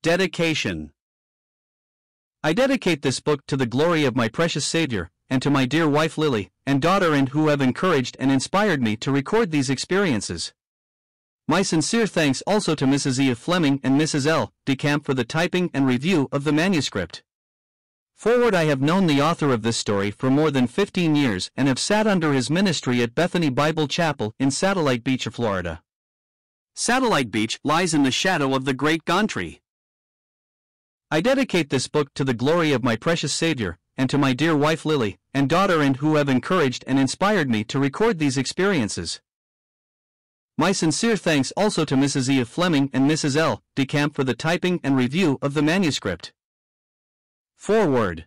Dedication. I dedicate this book to the glory of my precious Savior, and to my dear wife Lily, and daughter Anne, who have encouraged and inspired me to record these experiences. My sincere thanks also to Mrs. E. Fleming and Mrs. L. DeCamp for the typing and review of the manuscript. Forward, I have known the author of this story for more than 15 years and have sat under his ministry at Bethany Bible Chapel in Satellite Beach, Florida. Satellite Beach lies in the shadow of the Great Gauntry. I dedicate this book to the glory of my precious Savior, and to my dear wife Lily, and daughter Anne, who have encouraged and inspired me to record these experiences. My sincere thanks also to Mrs. E. Fleming and Mrs. L. DeCamp for the typing and review of the manuscript. Foreword.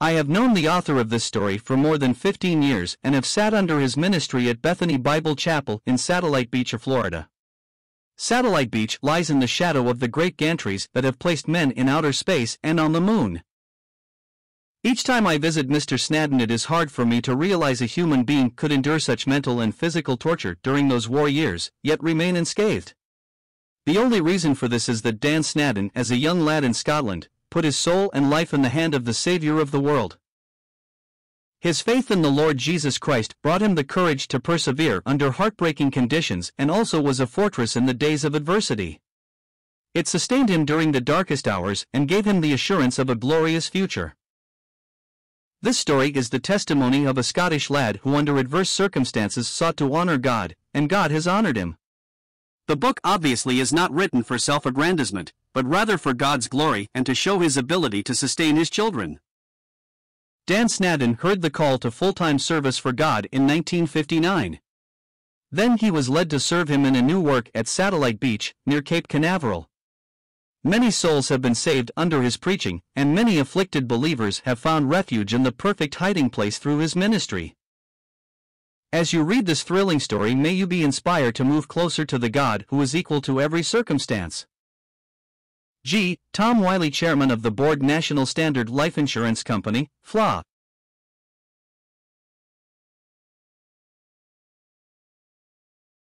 I have known the author of this story for more than 15 years and have sat under his ministry at Bethany Bible Chapel in Satellite Beach, Florida. Satellite Beach lies in the shadow of the great gantries that have placed men in outer space and on the moon. Each time I visit Mr. Snaddon, it is hard for me to realize a human being could endure such mental and physical torture during those war years, yet remain unscathed. The only reason for this is that Dan Snaddon, as a young lad in Scotland, put his soul and life in the hand of the Savior of the world. His faith in the Lord Jesus Christ brought him the courage to persevere under heartbreaking conditions, and also was a fortress in the days of adversity. It sustained him during the darkest hours and gave him the assurance of a glorious future. This story is the testimony of a Scottish lad who under adverse circumstances sought to honor God, and God has honored him. The book obviously is not written for self-aggrandizement, but rather for God's glory and to show his ability to sustain his children. Dan Snaddon heard the call to full-time service for God in 1959. Then he was led to serve him in a new work at Satellite Beach, near Cape Canaveral. Many souls have been saved under his preaching, and many afflicted believers have found refuge in the perfect hiding place through his ministry. As you read this thrilling story, may you be inspired to move closer to the God who is equal to every circumstance. G. Tom Wiley, Chairman of the Board, National Standard Life Insurance Company, FLA.